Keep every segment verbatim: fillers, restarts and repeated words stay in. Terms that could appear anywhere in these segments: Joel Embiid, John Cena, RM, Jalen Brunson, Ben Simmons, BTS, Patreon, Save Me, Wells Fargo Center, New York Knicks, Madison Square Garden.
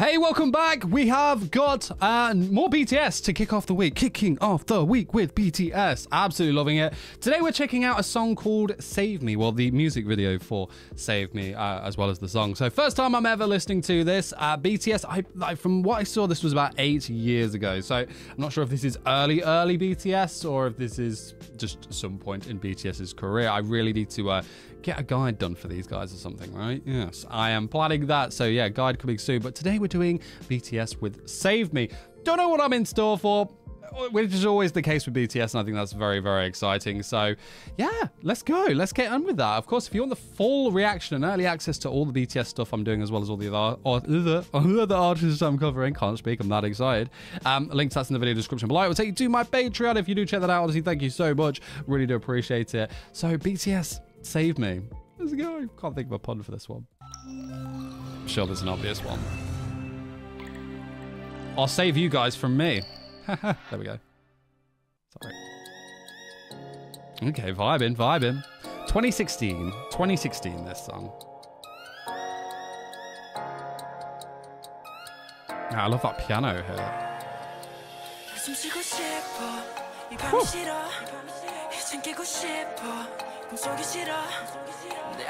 Hey, welcome back. We have got uh, more B T S to kick off the week. Kicking off the week with B T S. Absolutely loving it. Today we're checking out a song called Save Me. Well, the music video for Save Me uh, as well as the song. So first time I'm ever listening to this. Uh, B T S, I, I, from what I saw, this was about eight years ago. So I'm not sure if this is early, early B T S or if this is just some point in BTS's career. I really need to uh, get a guide done for these guys or something, right? Yes, I am planning that. So yeah, guide coming soon. But today we're doing B T S with Save Me. Don't know what I'm in store for, which is always the case with B T S, and I think that's very, very exciting. So yeah, let's go. Let's get on with that. Of course, if you want the full reaction and early access to all the B T S stuff I'm doing, as well as all the other, or the, or the artists I'm covering, can't speak, I'm that excited. Um, link to that's in the video description below. It will take you to my Patreon. If you do check that out, honestly, thank you so much. Really do appreciate it. So B T S, Save Me. Let's go. Can't think of a pun for this one. I'm sure there's an obvious one. I'll save you guys from me. Haha, there we go. Sorry. Okay, vibing, vibing. twenty sixteen. twenty sixteen, this song. I love that piano here. Woo.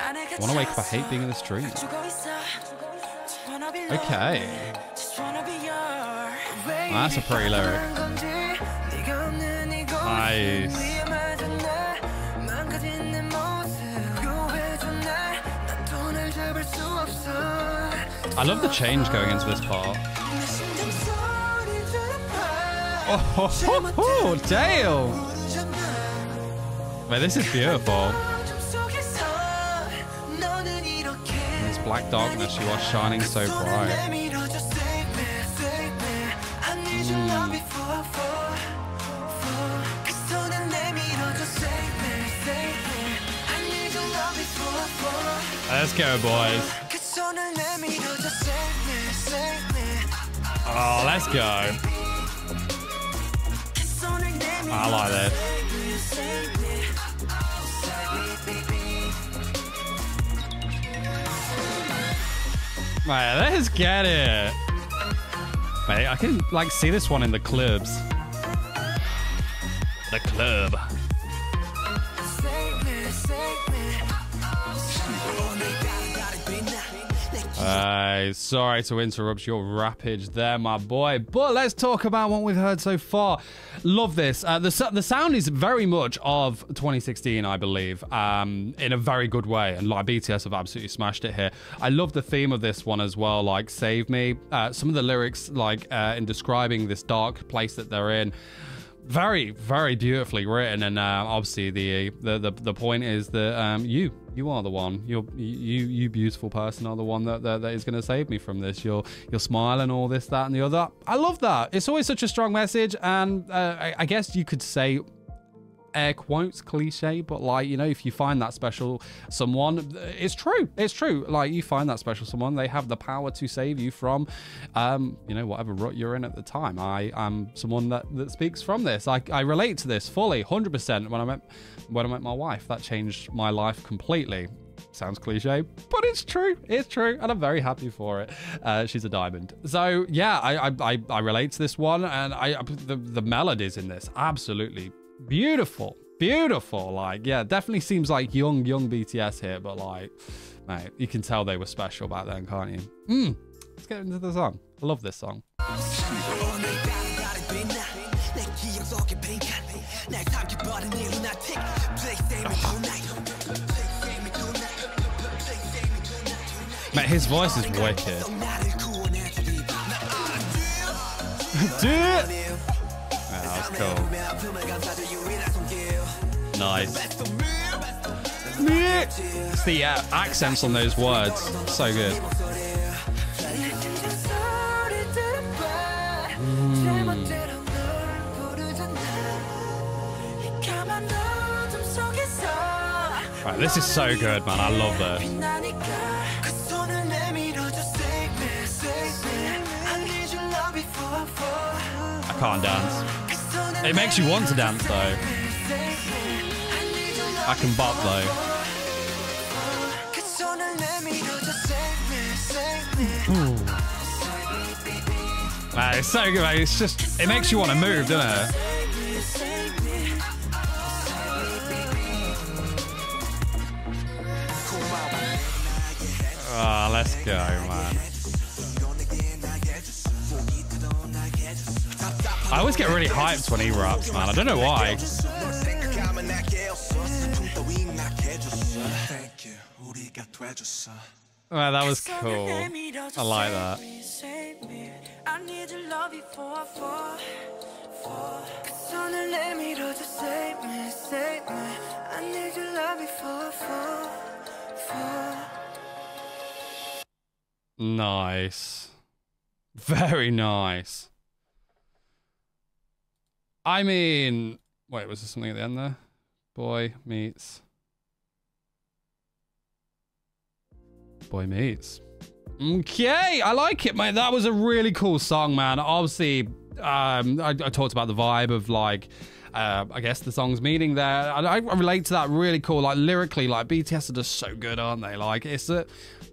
I want to wake up. I hate being in the street. Okay. Oh, that's a pretty lyric. Nice. I love the change going into this part. Oh, ho, ho, ho, damn. Man, this is beautiful. This black darkness, you are shining so bright. Mm. Let's go, boys. Oh, let's go. I like this. Right, let's get it. Mate, I can like see this one in the clubs. The club. Uh, sorry to interrupt your rappage there, my boy, but let's talk about what we've heard so far. Love this. Uh, the, the sound is very much of twenty sixteen, I believe, um, in a very good way. And like B T S have absolutely smashed it here. I love the theme of this one as well, like Save Me. Uh, some of the lyrics, like uh, in describing this dark place that they're in, very, very beautifully written. And uh, obviously the, the, the, the point is that um, you, you are the one. You're, you, you beautiful person are the one that, that, that is going to save me from this. You're, you're smiling, all this, that, and the other. I love that. It's always such a strong message. And uh, I, I guess you could say, air quotes, cliche, but like, you know, if you find that special someone, it's true. It's true. Like, you find that special someone, they have the power to save you from, um, you know, whatever rut you're in at the time. I am someone that, that speaks from this. I, I relate to this fully, one hundred percent. When I met, when I met my wife, that changed my life completely. Sounds cliche, but it's true. It's true. And I'm very happy for it. Uh, she's a diamond. So yeah, I, I, I relate to this one, and I, the, the melodies in this, absolutely beautiful, beautiful. Like, yeah, definitely seems like young, young B T S here, but like, mate, you can tell they were special back then, can't you? Mm. Let's get into the song. I love this song. Mate, his voice is wicked. Dude! Cool. Nice. It's the uh, accents on those words. So good. Mm. Right, this is so good, man. I love that. I can't dance. It makes you want to dance, though. I can bop, though. Ooh. Man, it's so good, mate. It's just, it makes you want to move, doesn't it? Oh, let's go, man. I always get really hyped when he raps, man. I don't know why. Wow, that was cool. I like that. I need to love you for for for let me to save me, save me. I need to love you for for for Nice. Very nice. I mean, wait, was there something at the end there? Boy meets Boy Meets. Okay, I like it, mate. That was a really cool song, man. Obviously, um, I, I talked about the vibe of, like, uh, I guess the song's meaning there. I, I relate to that really cool, like, lyrically. Like, B T S are just so good, aren't they? Like, it's a...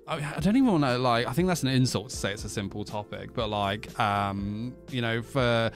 I don't even want to, like... I think that's an insult to say it's a simple topic. But, like, um, you know, for...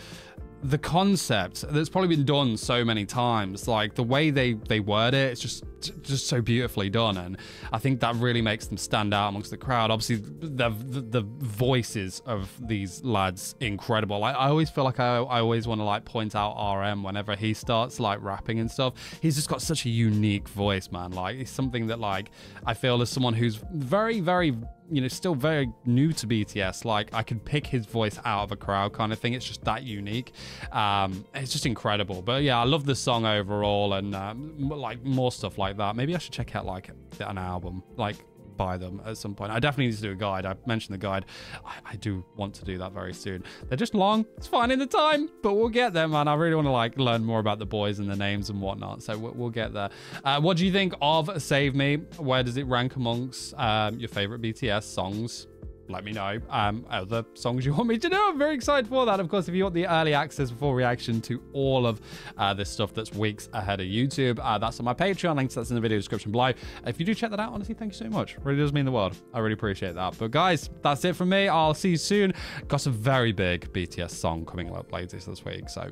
the concept that's probably been done so many times, like the way they they word it, it's just just so beautifully done, and I think that really makes them stand out amongst the crowd. Obviously, the the, the voices of these lads, incredible. Like, I always feel like I, I always want to, like, point out R M whenever he starts, like, rapping and stuff. He's just got such a unique voice, man. Like, it's something that, like, I feel as someone who's very very you know, still very new to B T S, like, I could pick his voice out of a crowd kind of thing. It's just that unique. Um, it's just incredible. But yeah, I love the song overall, and um, like, more stuff like that. Maybe I should check out, like, an album, like, by them at some point. I definitely need to do a guide. I mentioned the guide. I, I do want to do that very soon. They're just long. It's fine in the time, but we'll get there, man. I really want to, like, learn more about the boys and the names and whatnot, so we'll, we'll get there. Uh, what do you think of Save Me? Where does it rank amongst um, your favorite B T S songs? Let me know um other songs you want me to know. I'm very excited for that. Of course, if you want the early access before reaction to all of uh this stuff that's weeks ahead of YouTube, uh that's on my Patreon. Links that's in the video description below. If you do check that out, honestly, thank you so much. Really does mean the world. I really appreciate that. But guys, that's it from me. I'll see you soon. Got a very big B T S song coming up later this week, so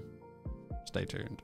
stay tuned.